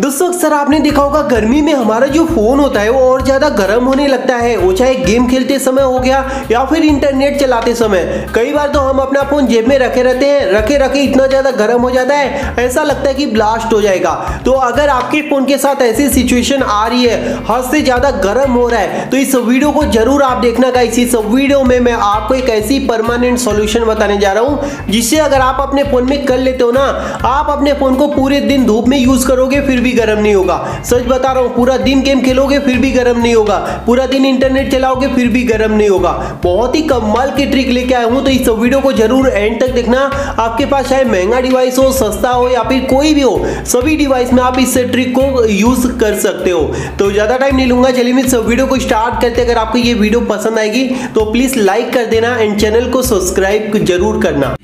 दोस्तों अक्सर आपने देखा होगा गर्मी में हमारा जो फोन होता है वो और ज्यादा गर्म होने लगता है, वो चाहे गेम खेलते समय हो गया या फिर इंटरनेट चलाते समय। कई बार तो हम अपना फोन जेब में रखे रहते हैं, रखे इतना ज्यादा गर्म हो जाता है, ऐसा लगता है कि ब्लास्ट हो जाएगा। तो अगर आपके फोन के साथ ऐसी सिचुएशन आ रही है, हद से ज्यादा गर्म हो रहा है, तो इस वीडियो को जरूर आप देखना गाइस। इस वीडियो में मैं आपको एक ऐसी परमानेंट सॉल्यूशन बताने जा रहा हूँ जिससे अगर आप अपने फोन में कर लेते हो ना, आप अपने फोन को पूरे दिन धूप में यूज करोगे फिर भी गर्म नहीं होगा। सच बता रहा हूं, पूरा दिन गेम खेलोगे फिर भी गर्म नहीं होगा, पूरा दिन इंटरनेट चलाओगे फिर भी गर्म नहीं होगा। बहुत ही कमाल की ट्रिक लेके आया हूं, तो इस वीडियो को जरूर एंड तक देखना। आपके पास चाहे महंगा डिवाइस हो, सस्ता हो या फिर कोई भी हो, सभी डिवाइस में आप इस ट्रिक को यूज कर सकते हो। तो ज्यादा टाइम नहीं लूंगा, चलिए मैं वीडियो को स्टार्ट करते। अगर आपको ये वीडियो पसंद आएगी तो प्लीज लाइक कर देना एंड चैनल को सब्सक्राइब जरूर करना।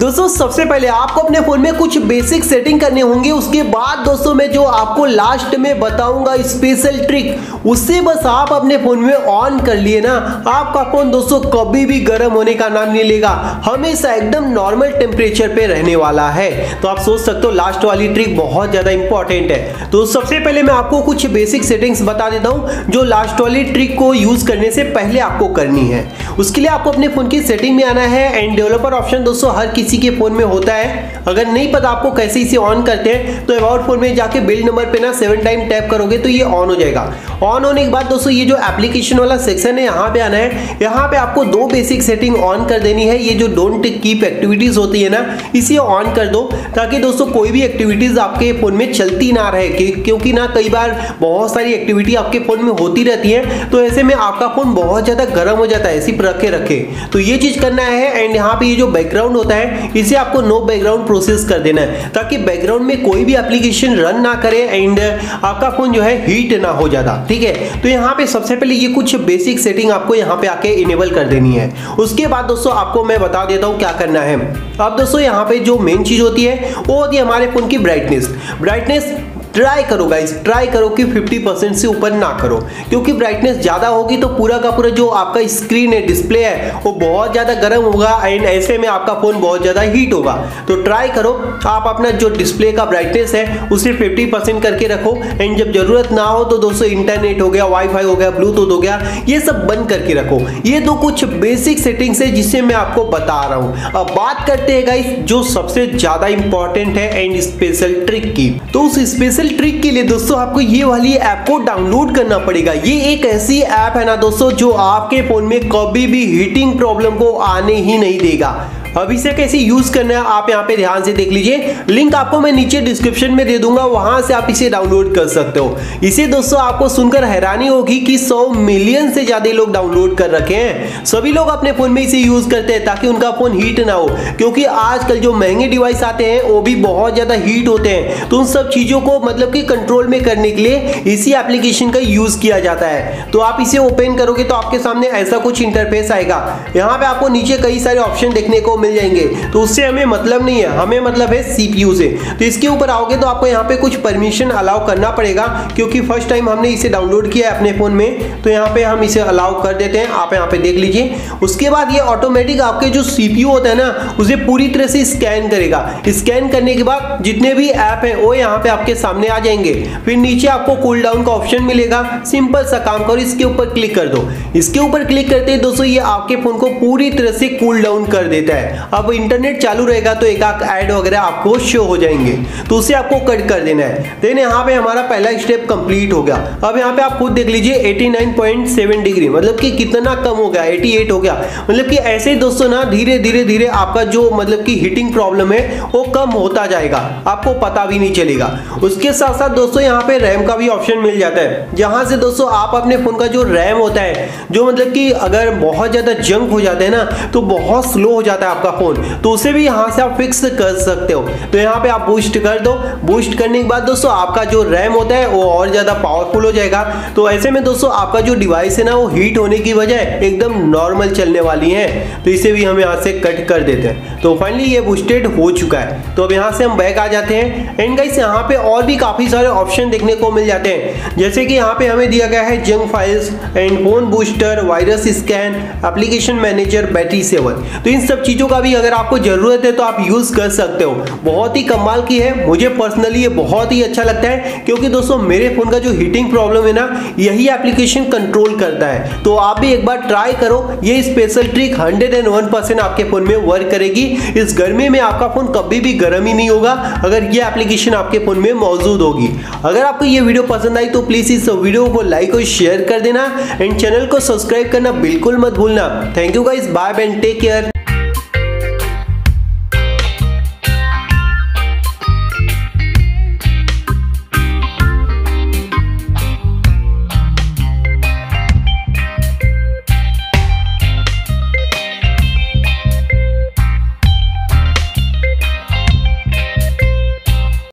दोस्तों सबसे पहले आपको अपने फोन में कुछ बेसिक सेटिंग करनी होंगी, उसके बाद दोस्तों मैं जो आपको लास्ट में बताऊंगा स्पेशल ट्रिक, उससे बस आप अपने फोन में ऑन कर लिए ना, आपका फोन दोस्तों कभी भी गर्म होने का नाम नहीं लेगा, हमेशा एकदम नॉर्मल टेम्परेचर पे रहने वाला है। तो आप सोच सकते हो लास्ट वाली ट्रिक बहुत ज्यादा इंपॉर्टेंट है। तो सबसे पहले मैं आपको कुछ बेसिक सेटिंग्स बता देता हूँ जो लास्ट वाली ट्रिक को यूज करने से पहले आपको करनी है। उसके लिए आपको अपने फोन की सेटिंग में आना है एंड डेवलपर ऑप्शन दोस्तों हर किसी के फोन में होता है। अगर नहीं पता आपको कैसे इसे ऑन करते हैं तो अबाउट फोन में जाके बिल्ड नंबर पे ना 7 टाइम टैप करोगे तो ये ऑन हो जाएगा। ऑन होने के बाद दोस्तों ये जो एप्लीकेशन वाला सेक्शन है यहाँ पे आना है। यहाँ पे आपको दो बेसिक सेटिंग ऑन कर देनी है। ये जो डोंट कीप एक्टिविटीज होती है ना, इसे ऑन कर दो ताकि दोस्तों कोई भी एक्टिविटीज आपके फोन में चलती ना रहे, क्योंकि ना कई बार बहुत सारी एक्टिविटी आपके फोन में होती रहती है तो ऐसे में आपका फोन बहुत ज्यादा गर्म हो जाता है सिर्फ रखे। तो ये चीज करना है एंड यहाँ पे ये जो बैकग्राउंड होता है इसे आपको नो बैकग्राउंड प्रोसेस कर देना है ताकि बैकग्राउंड में कोई भी एप्लीकेशन रन ना करे एंड आपका फोन जो है हीट ना हो ज्यादा, ठीक है। तो यहाँ पे सबसे पहले ये कुछ बेसिक सेटिंग आपको यहाँ पे आके इनेबल कर देनी है। उसके बाद दोस्तों आपको मैं बता देता हूँ क्या करना है। अब दोस्तों यहाँ पे जो मेन चीज होती है वो होती है हमारे फोन की ब्राइटनेस। ट्राई करो गाइस, ट्राई करो कि 50% से ऊपर ना करो, क्योंकि ब्राइटनेस ज़्यादा होगी तो पूरा का पूरा जो आपका स्क्रीन है, डिस्प्ले है, वो बहुत ज़्यादा गर्म होगा एंड ऐसे में आपका फ़ोन बहुत ज़्यादा हीट होगा। तो ट्राई करो आप अपना जो डिस्प्ले का ब्राइटनेस है उसे 50% करके रखो एंड जब ज़रूरत ना हो तो दोस्तों इंटरनेट हो गया, वाईफाई हो गया, ब्लूटूथ हो गया, ये सब बंद करके रखो। ये तो कुछ बेसिक सेटिंग्स है जिससे मैं आपको बता रहा हूँ। अब बात करते हैं गाइस जो सबसे ज़्यादा इंपॉर्टेंट है एंड स्पेशल ट्रिक की। तो उस स्पेशल ट्रिक के लिए दोस्तों आपको ये वाली ऐप को डाउनलोड करना पड़ेगा। ये एक ऐसी ऐप है ना दोस्तों जो आपके फोन में कभी भी हीटिंग प्रॉब्लम को आने ही नहीं देगा। अब इसे कैसे यूज करना है आप यहाँ पे ध्यान से देख लीजिए, लिंक आपको मैं नीचे डिस्क्रिप्शन में दे दूंगा, वहां से आप इसे डाउनलोड कर सकते हो। इसे दोस्तों आपको सुनकर हैरानी होगी कि 100 मिलियन से ज्यादा लोग डाउनलोड कर रखे हैं। सभी लोग अपने फोन में इसे यूज करते हैं ताकि उनका फोन हीट ना हो, क्योंकि आजकल जो महंगे डिवाइस आते हैं वो भी बहुत ज्यादा हीट होते हैं। तो उन सब चीजों को मतलब कि कंट्रोल में करने के लिए इसी एप्लीकेशन का यूज किया जाता है। तो आप इसे ओपन करोगे तो आपके सामने ऐसा कुछ इंटरफेस आएगा। यहाँ पे आपको नीचे कई सारे ऑप्शन देखने को मिल जाएंगे, तो उससे हमें मतलब नहीं है, हमें मतलब है सीपीयू से। तो इसके ऊपर आओगे तो आपको यहाँ पे कुछ परमिशन अलाउ करना पड़ेगा, क्योंकि फर्स्ट टाइम हमने इसे डाउनलोड किया है अपने फोन में, तो यहाँ पे हम इसे अलाउ कर देते हैं। आप यहाँ पे देख लीजिए। उसके बाद ये ऑटोमेटिक आपके जो सीपीयू होता है ना उसे पूरी तरह से स्कैन करेगा। स्कैन करने के बाद जितने भी ऐप है वो यहाँ पे आपके सामने आ जाएंगे। फिर नीचे आपको कूल डाउन का ऑप्शन मिलेगा, सिंपल सा काम करो, इसके ऊपर क्लिक कर दो। इसके ऊपर क्लिक करते ही दोस्तों ये आपके फोन को पूरी तरह से कूल डाउन कर देता है। अब इंटरनेट चालू रहेगा तो एक आध ऐड वगैरह आपको शो हो जाएंगे, तो उसे आपको कट कर देना है। देन यहाँ पे हमारा पहला स्टेप कंप्लीट हो गया। अब यहाँ पे आप खुद देख लीजिए 89.7 डिग्री, मतलब कि कितना कम हो गया, 88 हो गया। मतलब कि ऐसे दोस्तों ना धीरे धीरे धीरे आपका जो मतलब कि हीटिंग प्रॉब्लम है वो कम होता जाएगा, आपको पता भी नहीं चलेगा। उसके साथ साथ दोस्तों यहाँ पे रैम का भी ऑप्शन मिल जाता है, जहाँ से दोस्तों आप अपने फोन का जो रैम होता है जो मतलब कि अगर बहुत ज्यादा जंक हो जाता है ना तो बहुत स्लो हो जाता है आपका फोन, तो उसे भी यहाँ से आप फिक्स कर सकते हो। तो यहाँ पे आप बूस्ट कर दो। बूस्ट करने के बाद दोस्तों आपका जो रैम होता है वो और ज़्यादा पावरफुल हो जाएगा। तो ऐसे में दोस्तों आपका जो डिवाइस है ना वो हीट होने की वजह एकदम नॉर्मल चलने वाली है। तो इसे भी हम यहाँ से कट कर देते हैं। तो फाइनली ये बूस्टेड हो चुका है। तो अब यहाँ से हम बैक आ जाते हैं। एंड गाइस यहाँ पे और भी काफ़ी सारे ऑप्शन देखने को मिल जाते हैं, जैसे कि यहाँ पे हमें दिया गया है junk files and phone booster, virus scan, application manager, battery saver. तो इन सब चीज़ों का भी अगर आपको ज़रूरत है तो आप यूज़ कर सकते हो। बहुत ही कमाल की है, मुझे पर्सनली ये बहुत ही अच्छा लगता है, क्योंकि दोस्तों मेरे फ़ोन का जो हीटिंग प्रॉब्लम है ना यही एप्लीकेशन कंट्रोल करता है। तो आप भी एक बार ट्राई करो, ये स्पेशल ट्रिक 101% आपके फ़ोन में वर्क करेगी। इस गर्मी में आपका फ़ोन कभी भी गर्म ही नहीं होगा अगर ये एप्लीकेशन आपके फ़ोन में मौजूद होगी। अगर आपको ये वीडियो पसंद आई तो प्लीज़ इस वीडियो को लाइक और शेयर कर देना एंड चैनल को सब्सक्राइब करना बिल्कुल मत भूलना। Thank you guys, bye and take care.